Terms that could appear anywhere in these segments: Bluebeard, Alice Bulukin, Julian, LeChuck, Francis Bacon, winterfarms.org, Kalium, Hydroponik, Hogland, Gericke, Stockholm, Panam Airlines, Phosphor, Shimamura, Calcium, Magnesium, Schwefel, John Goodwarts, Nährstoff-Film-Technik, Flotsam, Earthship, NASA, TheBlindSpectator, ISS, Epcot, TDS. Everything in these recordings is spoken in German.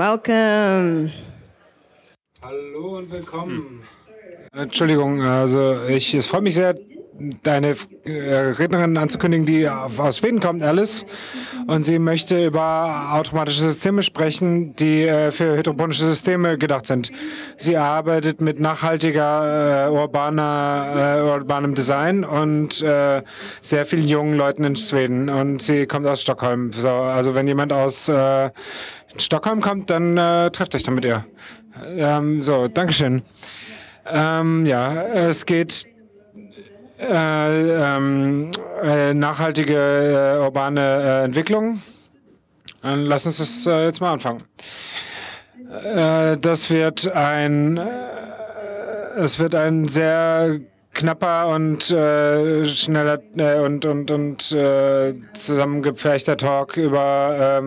Welcome. Hallo und willkommen. Entschuldigung, also es freut mich sehr, deine Rednerin anzukündigen, die aus Schweden kommt, Alice. Und sie möchte über automatische Systeme sprechen, die für hydroponische Systeme gedacht sind. Sie arbeitet mit nachhaltiger, urbanem Design und sehr vielen jungen Leuten in Schweden. Und sie kommt aus Stockholm. So, also wenn jemand aus Stockholm kommt, dann trefft euch dann mit ihr. So, Dankeschön. Ja, es geht nachhaltige urbane Entwicklung. Lass uns das jetzt mal anfangen. Es wird ein sehr knapper und schneller und zusammengepferchter Talk über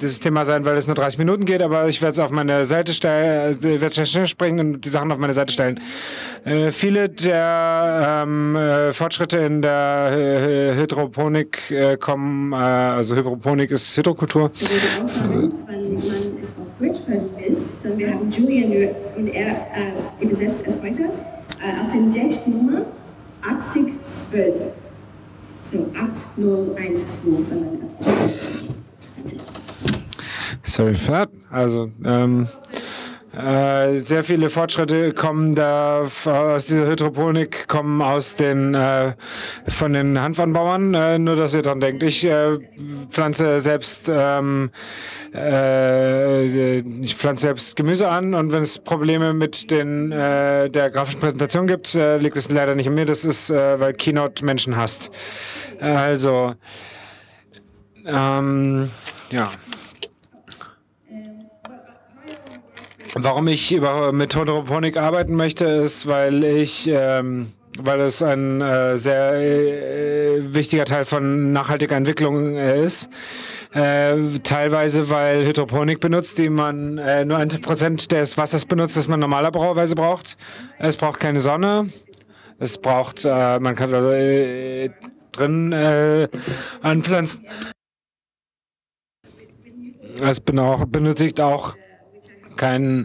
dieses Thema sein, weil es nur 30 Minuten geht, aber ich werde es auf meine Seite stellen, werde schnell springen und die Sachen auf meine Seite stellen. Viele der Fortschritte in der Hydroponik kommen, also Hydroponik ist Hydrokultur. Wenn man es auf Deutsch hören willst, dann wir haben Julian und er übersetzt es heute. Auf den Dash-Nummer 8012. So, 8012, wenn man Sorry for that. Also, sehr viele Fortschritte kommen da aus dieser Hydroponik, kommen aus den von den Hanfanbauern, nur dass ihr dran denkt. Ich pflanze selbst Gemüse an, und wenn es Probleme mit den der grafischen Präsentation gibt, liegt es leider nicht an mir. Das ist, weil Keynote Menschen hasst. Also ja. Warum ich mit Hydroponik arbeiten möchte, ist, weil es ein sehr wichtiger Teil von nachhaltiger Entwicklung ist. Teilweise, weil Hydroponik benutzt, die man nur 1% des Wassers benutzt, das man normalerweise braucht. Es braucht keine Sonne. Es braucht, man kann es also drin anpflanzen. Es benötigt auch keine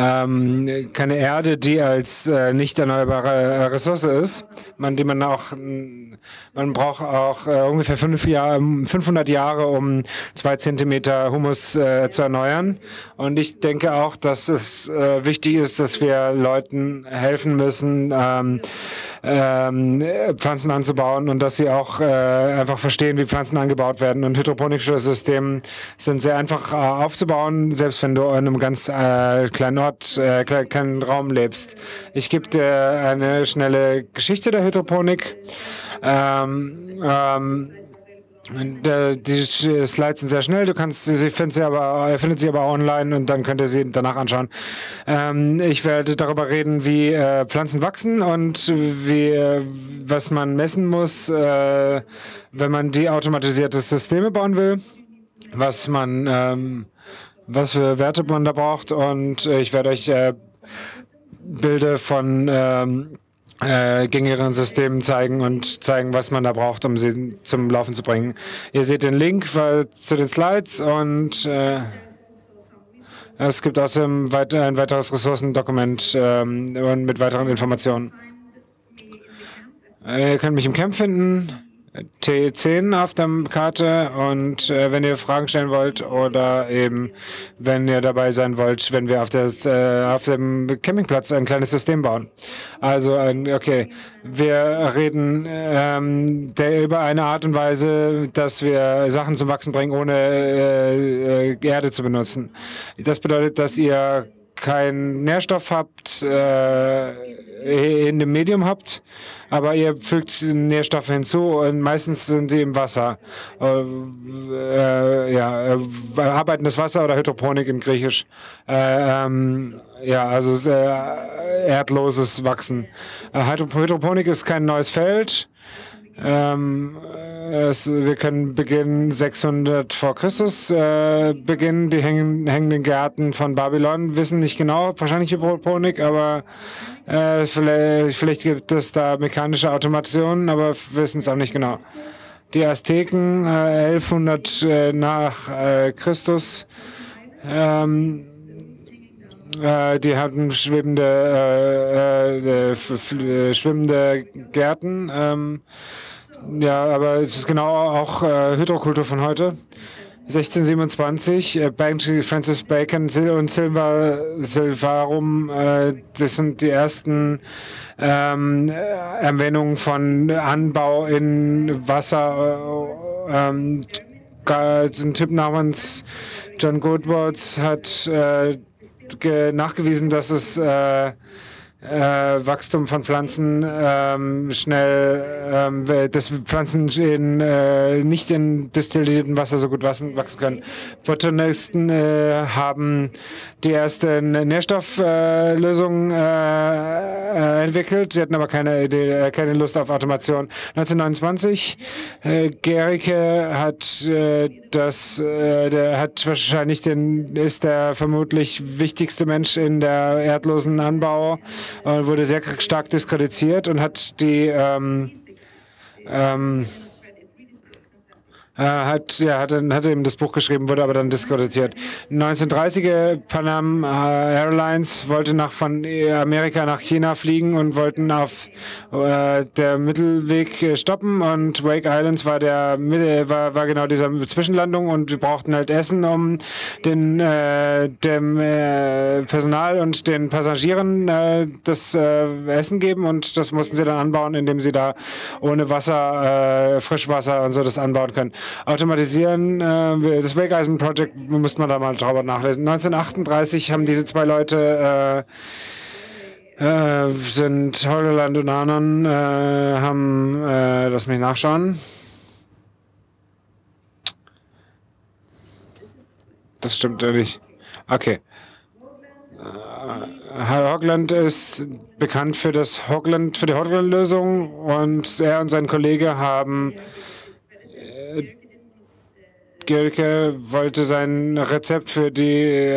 Erde, die als nicht erneuerbare Ressource ist. Man braucht auch ungefähr 500 Jahre, um 2 Zentimeter Humus zu erneuern. Und ich denke auch, dass es wichtig ist, dass wir Leuten helfen müssen, Pflanzen anzubauen, und dass sie auch einfach verstehen, wie Pflanzen angebaut werden. Und hydroponische Systeme sind sehr einfach aufzubauen, selbst wenn du in einem ganz kleinen Ort, kleinen Raum lebst. Ich gebe dir eine schnelle Geschichte der Hydroponik. Die Slides sind sehr schnell, ihr findet sie aber online, und dann könnt ihr sie danach anschauen. Ich werde darüber reden, wie Pflanzen wachsen und was man messen muss, wenn man automatisierte Systeme bauen will, was für Werte man da braucht, und ich werde euch Bilder von gängigeren Systemen zeigen und zeigen, was man da braucht, um sie zum Laufen zu bringen. Ihr seht den Link zu den Slides, und es gibt außerdem ein weiteres Ressourcendokument mit weiteren Informationen. Ihr könnt mich im Camp finden, T10 auf der Karte, und wenn ihr Fragen stellen wollt oder eben, wenn ihr dabei sein wollt, wenn wir auf dem Campingplatz ein kleines System bauen. Also, okay, wir reden über eine Art und Weise, dass wir Sachen zum Wachsen bringen, ohne Erde zu benutzen. Das bedeutet, dass ihr keinen Nährstoff habt, in dem Medium habt, aber ihr fügt Nährstoffe hinzu, und meistens sind die im Wasser. Arbeitendes Wasser oder Hydroponik in Griechisch. Erdloses Wachsen. Hydroponik ist kein neues Feld. Wir können beginnen 600 vor Christus beginnen. Die hängenden Gärten von Babylon wissen nicht genau, wahrscheinlich Hydroponik, aber vielleicht gibt es da mechanische Automationen, aber wissen es auch nicht genau. Die Azteken 1100 nach Christus Die hatten schwimmende Gärten. Ja, aber es ist genau auch Hydrokultur von heute. 1627, Francis Bacon und Silvarum, das sind die ersten Erwähnungen von Anbau in Wasser. Ein Typ namens John Goodwarts hat nachgewiesen, dass es Wachstum von Pflanzen dass Pflanzen nicht in destilliertem Wasser so gut wachsen können. Botanisten haben die erste Nährstofflösung entwickelt. Sie hatten aber keine Lust auf Automation. 1929 Gericke ist der vermutlich wichtigste Mensch in der erdlosen Anbau. Und wurde sehr stark diskreditiert und hat eben das Buch geschrieben, wurde aber dann diskreditiert. 1930er Panam Airlines wollte von Amerika nach China fliegen und wollten auf der Mittelweg stoppen, und Wake Islands war genau diese Zwischenlandung, und wir brauchten halt Essen, um dem Personal und den Passagieren das Essen geben, und das mussten sie dann anbauen, indem sie da ohne Wasser, Frischwasser und so das anbauen können. Automatisieren, das Wake Island Project, muss man da mal drüber nachlesen. 1938 haben diese zwei Leute, sind Holland und Hanon, lass mich nachschauen. Das stimmt nicht. Okay. Hogland ist bekannt für die Hogland-Lösung, und er und sein Kollege haben Gericke wollte sein Rezept nicht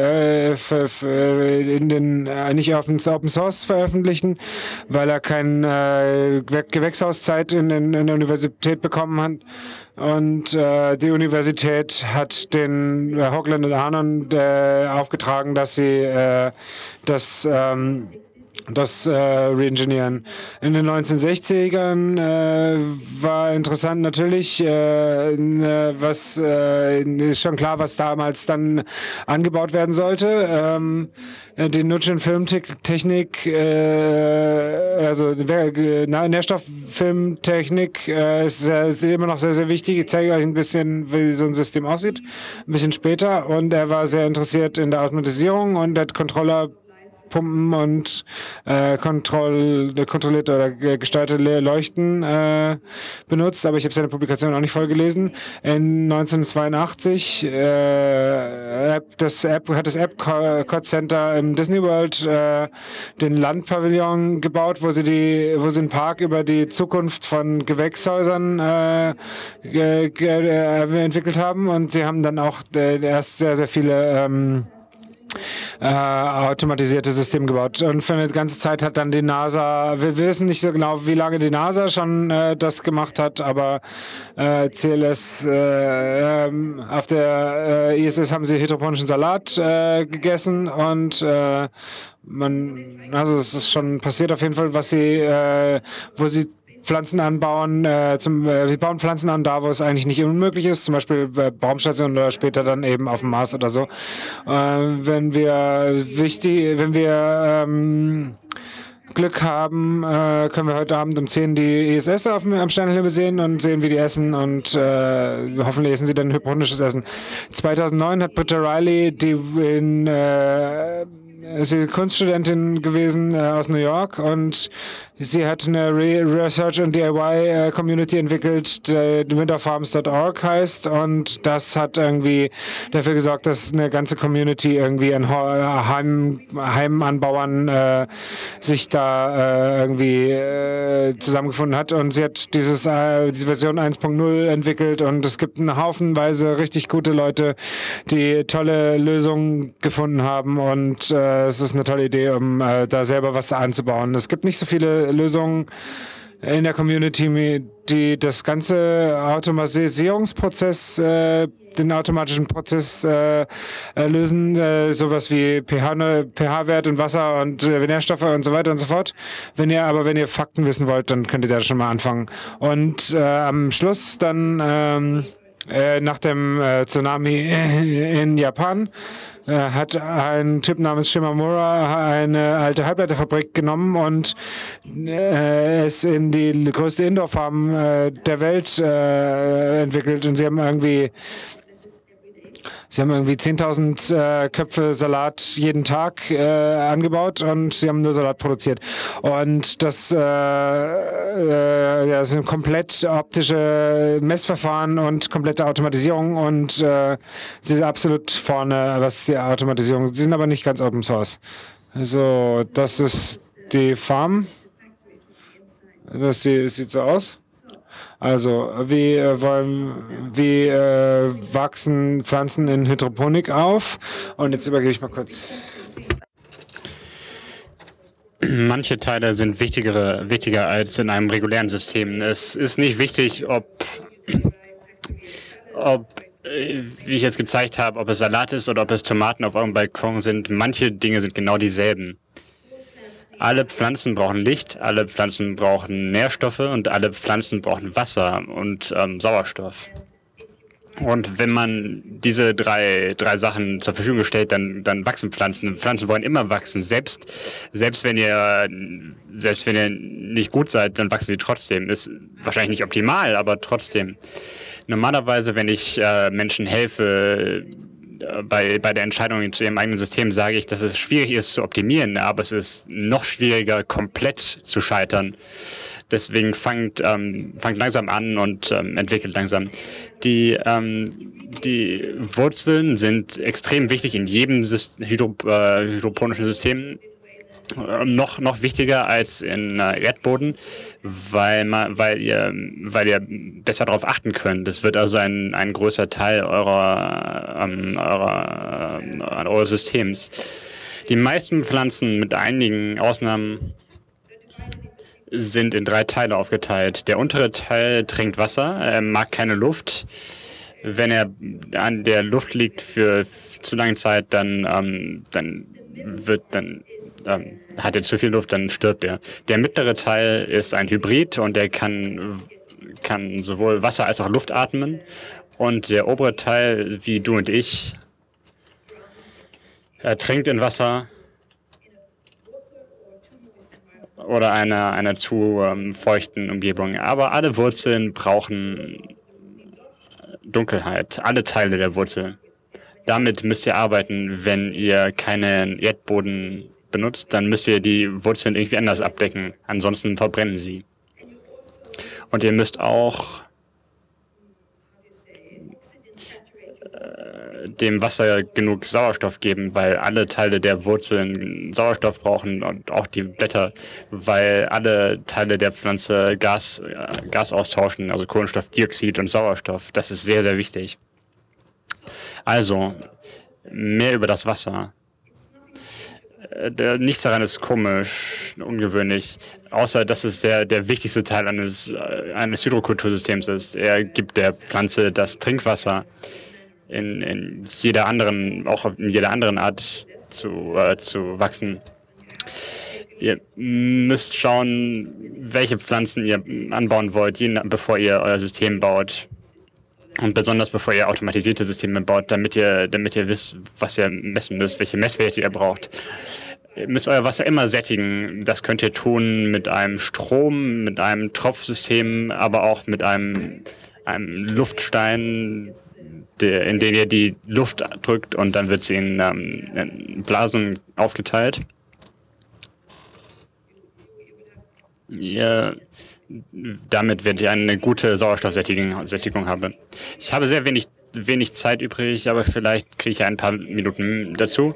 auf Open Source veröffentlichen, weil er keine Gewächshauszeit in der Universität bekommen hat. Und die Universität hat den Hogland und Hanon aufgetragen, dass sie das reingenieren. In den 1960ern war interessant natürlich, ist schon klar, was damals dann angebaut werden sollte. Die Nährstoff-Film-Technik, Nährstoff-Film-Technik ist immer noch sehr, sehr wichtig. Ich zeige euch ein bisschen, wie so ein System aussieht, ein bisschen später. Und er war sehr interessiert in der Automatisierung und hat Controller-Pumpen und kontrollierte oder gesteuerte Leuchten benutzt, aber ich habe seine Publikation auch nicht voll gelesen. In 1982 hat das Epcot Center im Disney World den Landpavillon gebaut, wo sie einen Park über die Zukunft von Gewächshäusern entwickelt haben, und sie haben dann auch erst sehr, sehr viele automatisierte System gebaut, und für eine ganze Zeit hat dann die NASA, wir wissen nicht so genau, wie lange die NASA schon das gemacht hat, aber CLS auf der ISS haben sie hydroponischen Salat gegessen, und es ist schon passiert auf jeden Fall, was sie Pflanzen anbauen, wir bauen Pflanzen an da, wo es eigentlich nicht unmöglich ist, zum Beispiel bei Baumstationen oder später dann eben auf dem Mars oder so. Wenn wir Glück haben, können wir heute Abend um 10 die ISS am Sternenhimmel sehen und sehen, wie die essen, und hoffentlich essen sie dann hyponisches Essen. 2009 hat Britta Riley, sie ist Kunststudentin gewesen aus New York, und sie hat eine Research and DIY Community entwickelt, die winterfarms.org heißt, und das hat irgendwie dafür gesorgt, dass eine ganze Community irgendwie an Heimanbauern sich da zusammengefunden hat, und sie hat diese Version 1.0 entwickelt, und es gibt einen Haufenweise richtig gute Leute, die tolle Lösungen gefunden haben, und es ist eine tolle Idee, um da selber was anzubauen. Es gibt nicht so viele Lösungen in der Community, die das ganze Automatisierungsprozess, den automatischen Prozess lösen, sowas wie pH-Wert und Wasser und Nährstoffe und so weiter und so fort. Wenn ihr Fakten wissen wollt, dann könnt ihr da schon mal anfangen. Und am Schluss dann nach dem Tsunami in Japan hat ein Typ namens Shimamura eine alte Halbleiterfabrik genommen und es in die größte Indoor-Farm der Welt entwickelt. Und sie haben irgendwie 10.000 Köpfe Salat jeden Tag angebaut und sie haben nur Salat produziert. Und das sind komplett optische Messverfahren und komplette Automatisierung und sie sind absolut vorne, was die Automatisierung ist. Sie sind aber nicht ganz Open Source. Also das ist die Farm. Das sieht so aus. Also, wie wachsen Pflanzen in Hydroponik auf? Und jetzt übergebe ich mal kurz. Manche Teile sind wichtiger als in einem regulären System. Es ist nicht wichtig, ob, wie ich jetzt gezeigt habe, ob es Salat ist oder ob es Tomaten auf eurem Balkon sind. Manche Dinge sind genau dieselben. Alle Pflanzen brauchen Licht, alle Pflanzen brauchen Nährstoffe und alle Pflanzen brauchen Wasser und Sauerstoff. Und wenn man diese drei Sachen zur Verfügung stellt, dann wachsen Pflanzen. Pflanzen wollen immer wachsen. Selbst wenn ihr nicht gut seid, dann wachsen sie trotzdem. Ist wahrscheinlich nicht optimal, aber trotzdem. Normalerweise, wenn ich Menschen helfe, bei der Entscheidung zu ihrem eigenen System sage ich, dass es schwierig ist zu optimieren, aber es ist noch schwieriger, komplett zu scheitern. Deswegen fangt langsam an und entwickelt langsam. Die Wurzeln sind extrem wichtig in jedem hydroponischen System. Noch wichtiger als in Erdboden, weil ihr besser darauf achten könnt. Das wird also ein größer Teil eures Systems. Die meisten Pflanzen, mit einigen Ausnahmen, sind in 3 Teile aufgeteilt. Der untere Teil trinkt Wasser, er mag keine Luft. Wenn er an der Luft liegt für zu lange Zeit, dann hat er zu viel Luft, dann stirbt er. Der mittlere Teil ist ein Hybrid und der kann sowohl Wasser als auch Luft atmen. Und der obere Teil, wie du und ich, ertrinkt in Wasser oder einer zu feuchten Umgebung. Aber alle Wurzeln brauchen Dunkelheit, alle Teile der Wurzel. Damit müsst ihr arbeiten. Wenn ihr keinen Erdboden benutzt, dann müsst ihr die Wurzeln irgendwie anders abdecken. Ansonsten verbrennen sie. Und ihr müsst auch dem Wasser genug Sauerstoff geben, weil alle Teile der Wurzeln Sauerstoff brauchen und auch die Blätter, weil alle Teile der Pflanze Gas austauschen, also Kohlenstoffdioxid und Sauerstoff. Das ist sehr, sehr wichtig. Also, mehr über das Wasser. Nichts daran ist komisch, ungewöhnlich, außer dass es der wichtigste Teil eines Hydrokultursystems ist. Er gibt der Pflanze das Trinkwasser in jeder anderen Art zu wachsen. Ihr müsst schauen, welche Pflanzen ihr anbauen wollt, bevor ihr euer System baut. Und besonders bevor ihr automatisierte Systeme baut, damit ihr wisst, was ihr messen müsst, welche Messwerte ihr braucht. Ihr müsst euer Wasser immer sättigen. Das könnt ihr tun mit einem Strom, mit einem Tropfsystem, aber auch mit einem Luftstein, in den ihr die Luft drückt und dann wird sie in Blasen aufgeteilt. Damit werde ich eine gute Sauerstoffsättigung haben. Ich habe sehr wenig Zeit übrig, aber vielleicht kriege ich ein paar Minuten dazu.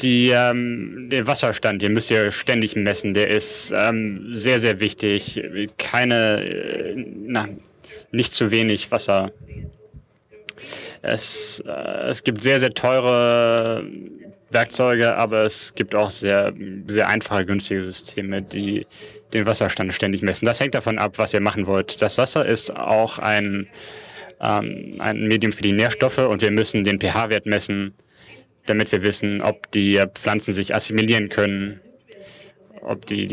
Der Wasserstand, den müsst ihr ständig messen. Der ist sehr, sehr wichtig. Nicht zu wenig Wasser. Es gibt sehr, sehr teure Werkzeuge, aber es gibt auch sehr, sehr einfache, günstige Systeme, die den Wasserstand ständig messen. Das hängt davon ab, was ihr machen wollt. Das Wasser ist auch ein Medium für die Nährstoffe und wir müssen den pH-Wert messen, damit wir wissen, ob die Pflanzen sich assimilieren können, ob die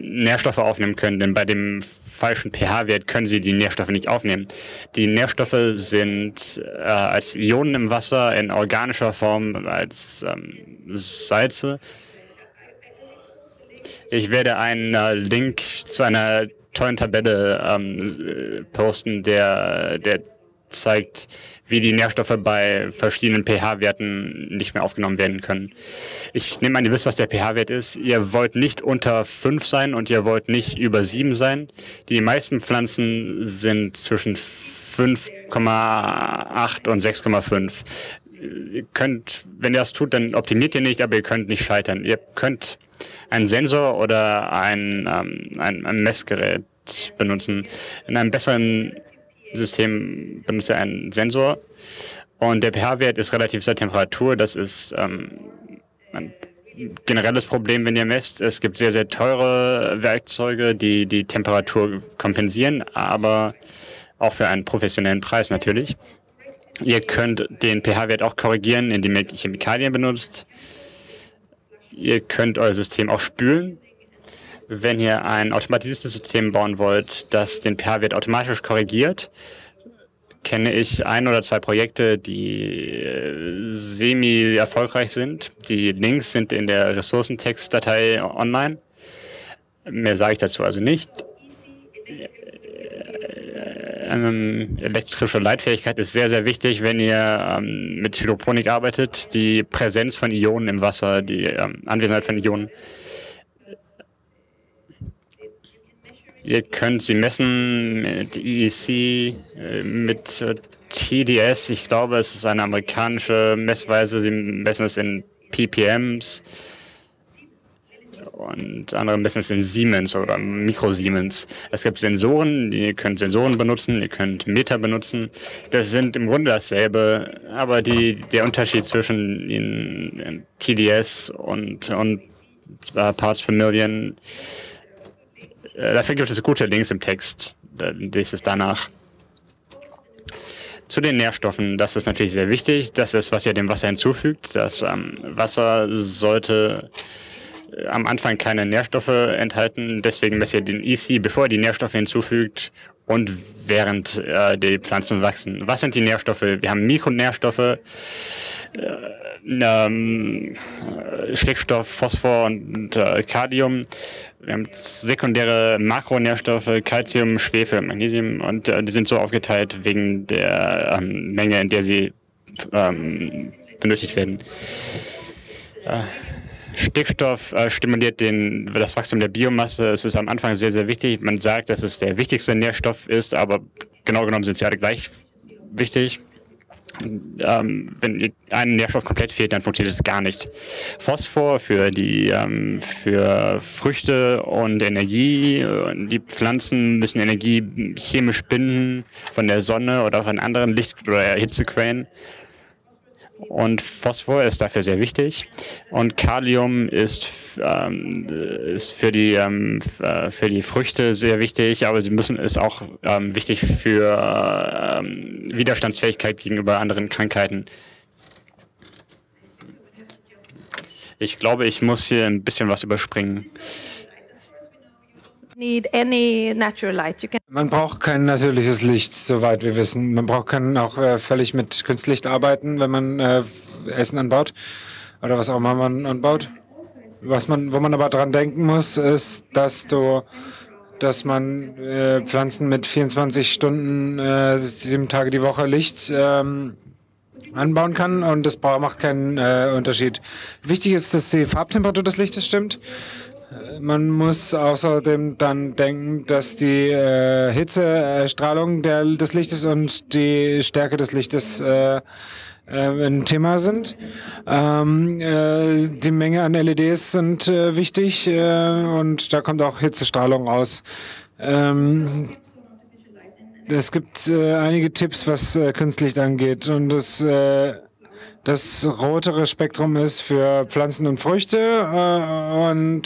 Nährstoffe aufnehmen können, denn bei dem falschen pH-Wert können sie die Nährstoffe nicht aufnehmen. Die Nährstoffe sind als Ionen im Wasser, in organischer Form, als Salze. Ich werde einen Link zu einer tollen Tabelle posten, der zeigt, wie die Nährstoffe bei verschiedenen pH-Werten nicht mehr aufgenommen werden können. Ich nehme an, ihr wisst, was der pH-Wert ist. Ihr wollt nicht unter 5 sein und ihr wollt nicht über 7 sein. Die meisten Pflanzen sind zwischen 5,8 und 6,5. Ihr könnt, wenn ihr das tut, dann optimiert ihr nicht, aber ihr könnt nicht scheitern. Ihr könnt einen Sensor oder ein Messgerät benutzen. In einem besseren System benutzt er einen Sensor und der pH-Wert ist relativ zur Temperatur. Das ist ein generelles Problem, wenn ihr messt. Es gibt sehr, sehr teure Werkzeuge, die die Temperatur kompensieren, aber auch für einen professionellen Preis natürlich. Ihr könnt den pH-Wert auch korrigieren, indem ihr Chemikalien benutzt. Ihr könnt euer System auch spülen. Wenn ihr ein automatisiertes System bauen wollt, das den pH-Wert automatisch korrigiert, kenne ich 1 oder 2 Projekte, die semi-erfolgreich sind. Die Links sind in der Ressourcentextdatei online. Mehr sage ich dazu also nicht. Elektrische Leitfähigkeit ist sehr, sehr wichtig, wenn ihr mit Hydroponik arbeitet. Die Präsenz von Ionen im Wasser, die Anwesenheit von Ionen. Ihr könnt sie messen mit ISC, mit TDS. Ich glaube, es ist eine amerikanische Messweise. Sie messen es in PPMs und andere messen es in Siemens oder Mikrosiemens. Es gibt Sensoren. Ihr könnt Sensoren benutzen. Ihr könnt Meter benutzen. Das sind im Grunde dasselbe, aber der Unterschied zwischen TDS und Parts per Million. Dafür gibt es gute Links im Text. Da lest es danach. Zu den Nährstoffen. Das ist natürlich sehr wichtig. Das ist, was ihr dem Wasser hinzufügt. Das Wasser sollte am Anfang keine Nährstoffe enthalten. Deswegen messt ihr den EC, bevor ihr die Nährstoffe hinzufügt und während die Pflanzen wachsen. Was sind die Nährstoffe? Wir haben Mikronährstoffe, Stickstoff, Phosphor und Kalium. Wir haben sekundäre Makronährstoffe, Calcium, Schwefel, Magnesium und die sind so aufgeteilt wegen der Menge, in der sie benötigt werden. Stickstoff stimuliert das Wachstum der Biomasse. Es ist am Anfang sehr, sehr wichtig. Man sagt, dass es der wichtigste Nährstoff ist, aber genau genommen sind sie alle gleich wichtig. Wenn ein Nährstoff komplett fehlt, dann funktioniert es gar nicht. Phosphor für Früchte und Energie. Die Pflanzen müssen Energie chemisch binden von der Sonne oder von anderen Licht- oder Hitzequellen. Und Phosphor ist dafür sehr wichtig. Und Kalium ist für die Früchte sehr wichtig, aber sie müssen ist auch wichtig für Widerstandsfähigkeit gegenüber anderen Krankheiten. Ich glaube, ich muss hier ein bisschen was überspringen. Man braucht kein natürliches Licht, soweit wir wissen. Man kann auch völlig mit Kunstlicht arbeiten, wenn man Essen anbaut oder was auch immer man anbaut. Wo man aber dran denken muss, ist, dass man Pflanzen mit 24 Stunden, 7 Tage die Woche Licht anbauen kann und das macht keinen Unterschied. Wichtig ist, dass die Farbtemperatur des Lichtes stimmt. Man muss außerdem dann denken, dass die Hitzestrahlung des Lichtes und die Stärke des Lichtes ein Thema sind. Die Menge an LEDs sind wichtig und da kommt auch Hitzestrahlung raus. Es gibt einige Tipps, was Kunstlicht angeht und Das rotere Spektrum ist für Pflanzen und Früchte und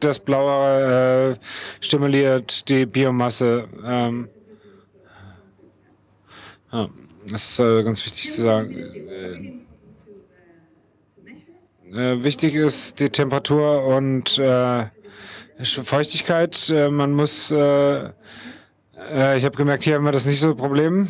das blaue stimuliert die Biomasse. Ja, das ist ganz wichtig zu sagen. Wichtig ist die Temperatur und Feuchtigkeit. Man muss, ich habe gemerkt, hier haben wir das nicht so ein Problem.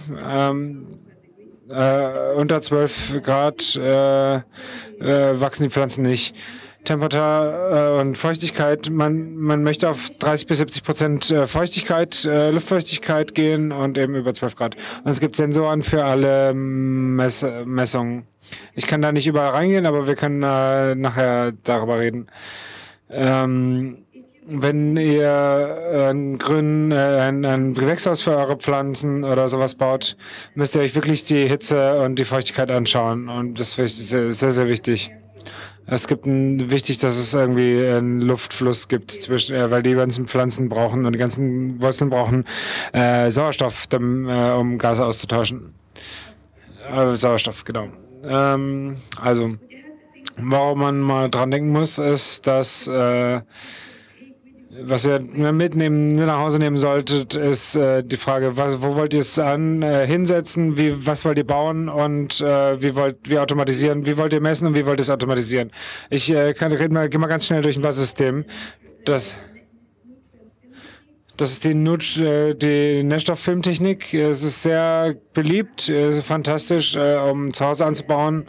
Unter 12 Grad wachsen die Pflanzen nicht. Temperatur und Feuchtigkeit, man möchte auf 30 bis 70% Feuchtigkeit, Luftfeuchtigkeit gehen und eben über 12 Grad. Und es gibt Sensoren für alle Messungen. Ich kann da nicht überall reingehen, aber wir können nachher darüber reden. Wenn ihr ein Gewächshaus für eure Pflanzen oder sowas baut, müsst ihr euch wirklich die Hitze und die Feuchtigkeit anschauen. Und das ist sehr, sehr wichtig. Es gibt wichtig, dass es irgendwie einen Luftfluss gibt, zwischen, weil die ganzen Pflanzen brauchen und die ganzen Wurzeln brauchen Sauerstoff, um Gase auszutauschen. Sauerstoff, genau. Also, worauf man mal dran denken muss, ist, dass... Was ihr mitnehmen, nach Hause nehmen solltet, ist die Frage, wo wollt ihr es hinsetzen, was wollt ihr bauen und wie automatisieren, wie wollt ihr messen und wie wollt ihr es automatisieren. Ich gehe mal ganz schnell durch ein Basissystem. Das ist die Nährstoff-Film-Technik. Es ist sehr beliebt, ist fantastisch, um zu Hause anzubauen.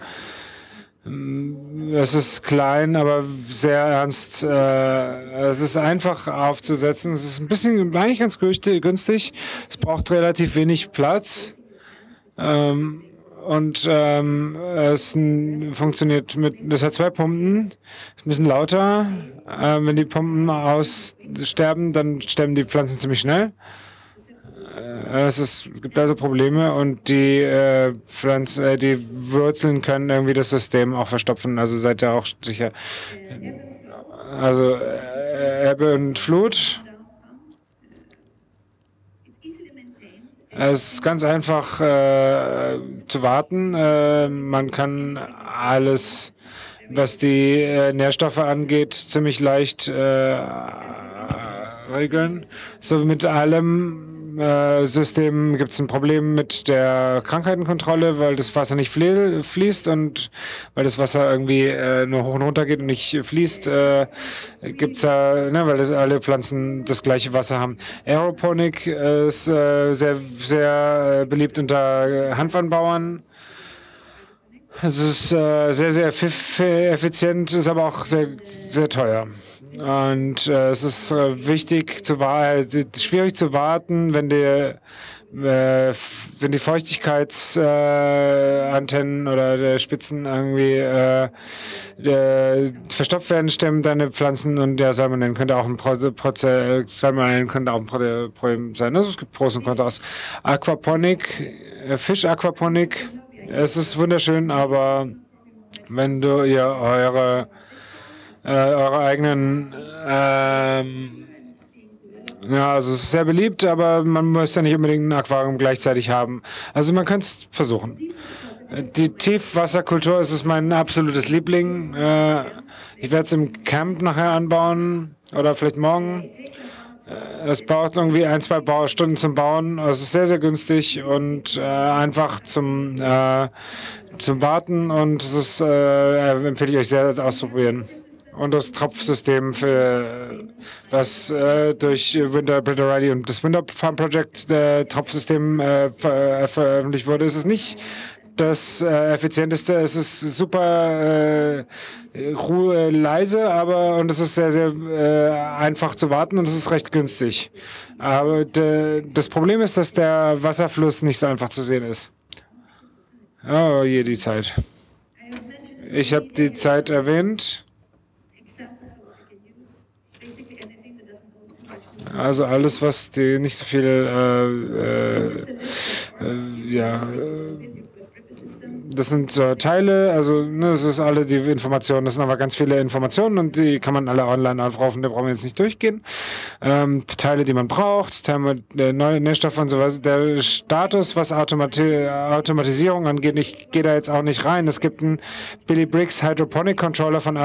Es ist klein, aber sehr ernst. Es ist einfach aufzusetzen. Es ist eigentlich ganz günstig. Es braucht relativ wenig Platz. Und es funktioniert das hat 2 Pumpen. Ist ein bisschen lauter. Wenn die Pumpen aussterben, dann sterben die Pflanzen ziemlich schnell. Es gibt also Probleme und die die Wurzeln können irgendwie das System auch verstopfen, also seid ihr auch sicher. Also Ebbe und Flut. Es ist ganz einfach zu warten. Man kann alles, was die Nährstoffe angeht, ziemlich leicht regeln. So mit allem System gibt es ein Problem mit der Krankheitenkontrolle, weil das Wasser nicht fließt und weil das Wasser irgendwie nur hoch und runter geht und nicht fließt, gibt es ja, ne, weil das alle Pflanzen das gleiche Wasser haben. Aeroponik ist sehr, sehr beliebt unter Hanfanbauern. Es ist sehr, sehr effizient, ist aber auch sehr, sehr teuer. Und es ist wichtig, schwierig zu warten, wenn die Feuchtigkeitsantennen oder der Spitzen irgendwie verstopft werden, sterben deine Pflanzen und der Salmonellen könnte auch ein Problem sein. Also es gibt Pros und Kontras. Aquaponik, Fisch-Aquaponik. Es ist wunderschön, aber wenn ihr eure eigenen, also es ist sehr beliebt, aber man muss ja nicht unbedingt ein Aquarium gleichzeitig haben. Also man kann es versuchen. Die Tiefwasserkultur ist mein absolutes Liebling. Ich werde es im Camp nachher anbauen oder vielleicht morgen. Es braucht irgendwie 1-2 Stunden zum Bauen. Es ist sehr, sehr günstig und einfach zum Warten. Und das ist, empfehle ich euch sehr, auszuprobieren. Und das Tropfsystem, was durch Britta Riley und das Winterfarm Project Tropfsystem veröffentlicht wurde, ist es nicht das effizienteste. Es ist super leise, aber und es ist sehr, sehr einfach zu warten und es ist recht günstig. Aber das Problem ist, dass der Wasserfluss nicht so einfach zu sehen ist. Oh je, die Zeit. Ich habe die Zeit erwähnt. Also alles, was die nicht so viel das sind Teile, also ne, das ist alle die Informationen, das sind aber ganz viele Informationen und die kann man alle online aufrufen, da brauchen wir jetzt nicht durchgehen. Teile, die man braucht, neue Nährstoffe und so weiter. Der Status, was Automatisierung angeht, ich gehe da jetzt auch nicht rein. Es gibt einen Billy Briggs Hydroponik Controller von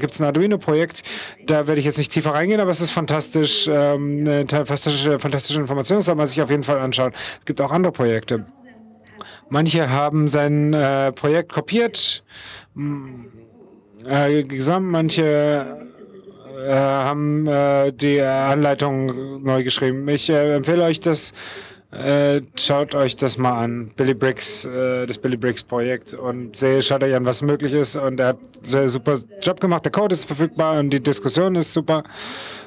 gibt's ein Arduino-Projekt, da werde ich jetzt nicht tiefer reingehen, aber es ist fantastisch, eine fantastische Information, das soll man sich auf jeden Fall anschauen. Es gibt auch andere Projekte. Manche haben sein Projekt kopiert, manche haben die Anleitung neu geschrieben. Ich empfehle euch das, schaut euch das mal an, das Billy Briggs Projekt, und schaut euch an, was möglich ist, und er hat einen sehr super Job gemacht, der Code ist verfügbar und die Diskussion ist super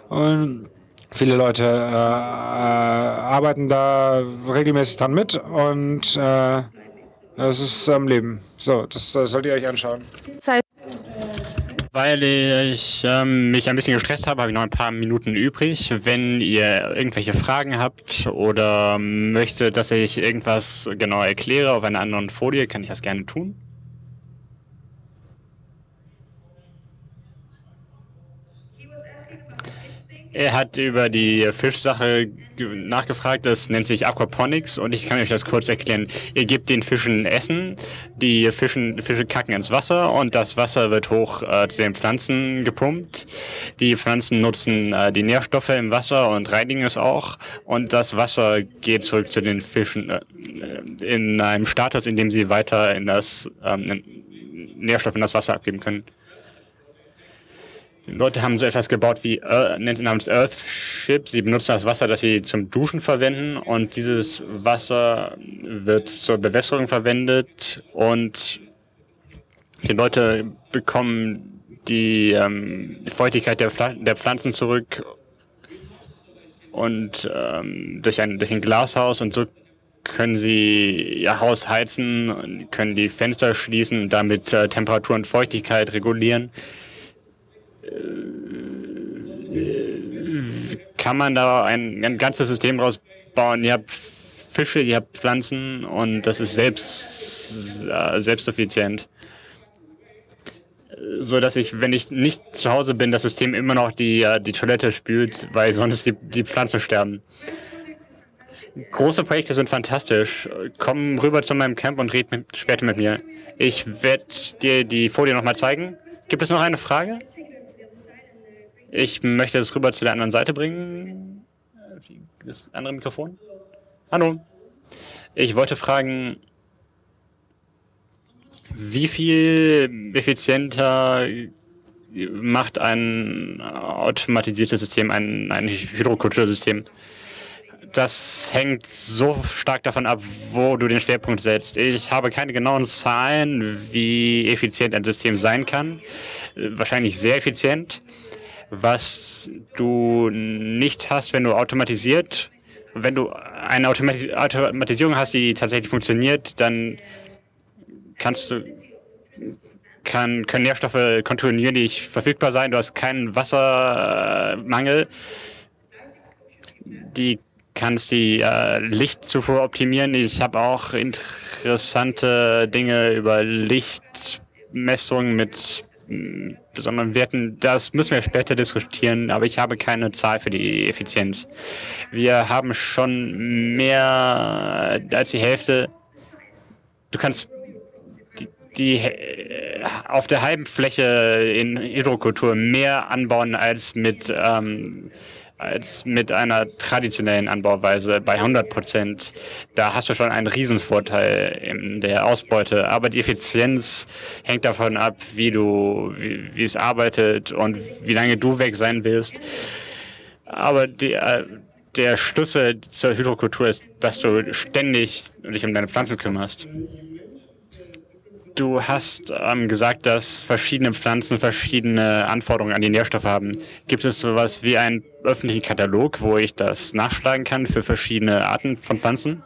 und viele Leute arbeiten da regelmäßig dran mit und das ist am Leben. So, das solltet ihr euch anschauen. Weil ich mich ein bisschen gestresst habe, habe ich noch ein paar Minuten übrig. Wenn ihr irgendwelche Fragen habt oder möchtet, dass ich irgendwas genau erkläre auf einer anderen Folie, kann ich das gerne tun. Er hat über die Fischsache nachgefragt, das nennt sich Aquaponics und ich kann euch das kurz erklären. Ihr gebt den Fischen Essen, die Fische kacken ins Wasser und das Wasser wird hoch zu den Pflanzen gepumpt. Die Pflanzen nutzen die Nährstoffe im Wasser und reinigen es auch und das Wasser geht zurück zu den Fischen in einem Status, in dem sie weiter in Nährstoffe in das Wasser abgeben können. Die Leute haben so etwas gebaut wie namens Earthship. Sie benutzen das Wasser, das sie zum Duschen verwenden. Und dieses Wasser wird zur Bewässerung verwendet. Und die Leute bekommen die Feuchtigkeit der Pflanzen zurück. Und durch ein Glashaus und so können sie ihr Haus heizen, können die Fenster schließen und damit Temperatur und Feuchtigkeit regulieren. Kann man da ein ganzes System rausbauen. Ihr habt Fische, ihr habt Pflanzen und das ist selbstsuffizient. So dass ich, wenn ich nicht zu Hause bin, das System immer noch die Toilette spült, weil sonst die Pflanzen sterben. Große Projekte sind fantastisch. Komm rüber zu meinem Camp und red später mit mir. Ich werde dir die Folie nochmal zeigen. Gibt es noch eine Frage? Ich möchte es rüber zu der anderen Seite bringen. Das andere Mikrofon. Hallo. Ich wollte fragen, wie viel effizienter macht ein automatisiertes System ein Hydrokultursystem? Das hängt so stark davon ab, wo du den Schwerpunkt setzt. Ich habe keine genauen Zahlen, wie effizient ein System sein kann. Wahrscheinlich sehr effizient. Was du nicht hast, wenn du eine Automatisierung hast, die tatsächlich funktioniert, dann können Nährstoffe kontinuierlich verfügbar sein. Du hast keinen Wassermangel. Du kannst die Lichtzufuhr optimieren. Ich habe auch interessante Dinge über Lichtmessungen mit besonderen Werten, das müssen wir später diskutieren, aber ich habe keine Zahl für die Effizienz. Wir haben schon mehr als die Hälfte. Du kannst auf der halben Fläche in Hydrokultur mehr anbauen als mit einer traditionellen Anbauweise bei 100%. Da hast du schon einen Riesenvorteil in der Ausbeute. Aber die Effizienz hängt davon ab, wie es arbeitet und wie lange du weg sein willst. Aber der Schlüssel zur Hydrokultur ist, dass du ständig dich um deine Pflanzen kümmerst. Du hast gesagt, dass verschiedene Pflanzen verschiedene Anforderungen an die Nährstoffe haben. Gibt es sowas wie einen öffentlichen Katalog, wo ich das nachschlagen kann für verschiedene Arten von Pflanzen?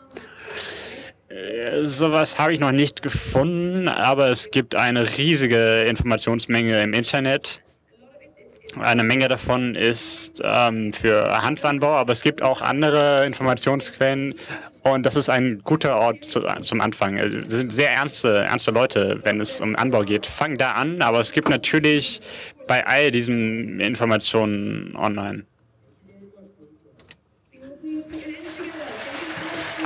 Sowas habe ich noch nicht gefunden, aber es gibt eine riesige Informationsmenge im Internet. Eine Menge davon ist für Hanfanbau, aber es gibt auch andere Informationsquellen Und das ist ein guter Ort zum Anfang. Das sind sehr ernste Leute, wenn es um Anbau geht. Fangen da an, aber es gibt natürlich bei all diesen Informationen online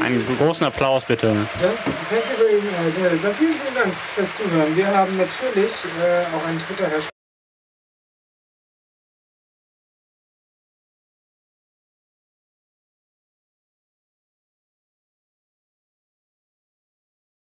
einen großen Applaus, bitte. Ja, sehr, sehr, sehr, vielen Dank fürs Zuhören. Wir haben natürlich auch einen Twitter-Hashtag.